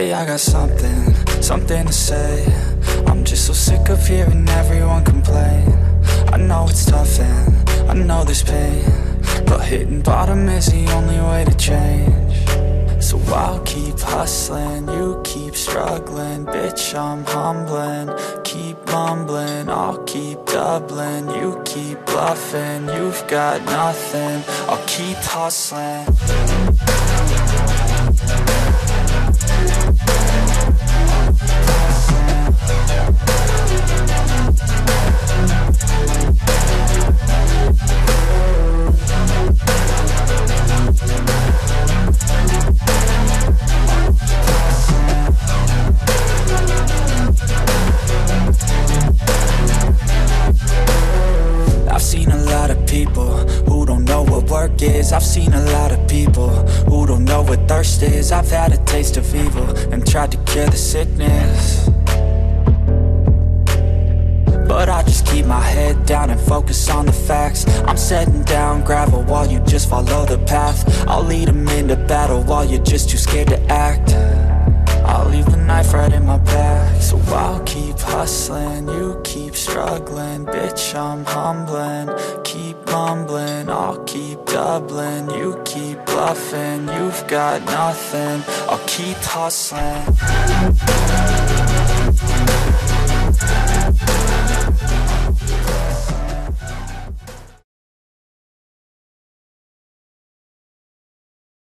Hey, I got something to say. I'm just so sick of hearing everyone complain. I know it's tough and I know there's pain, but hitting bottom is the only way to change. So I'll keep hustling, you keep struggling. Bitch, I'm humbling, keep mumbling. I'll keep doubling, you keep bluffing. You've got nothing, I'll keep hustling. Is. I've seen a lot of people who don't know what thirst is. I've had a taste of evil and tried to cure the sickness, but I just keep my head down and focus on the facts. I'm setting down gravel while you just follow the path. I'll lead them into battle while you're just too scared to act. I'll leave the knife right in my back. So I'll keep hustling, you keep struggling. Bitch, I'm humbling, keep mumbling. I'll keep doubling, you keep bluffing. You've got nothing, I'll keep hustling.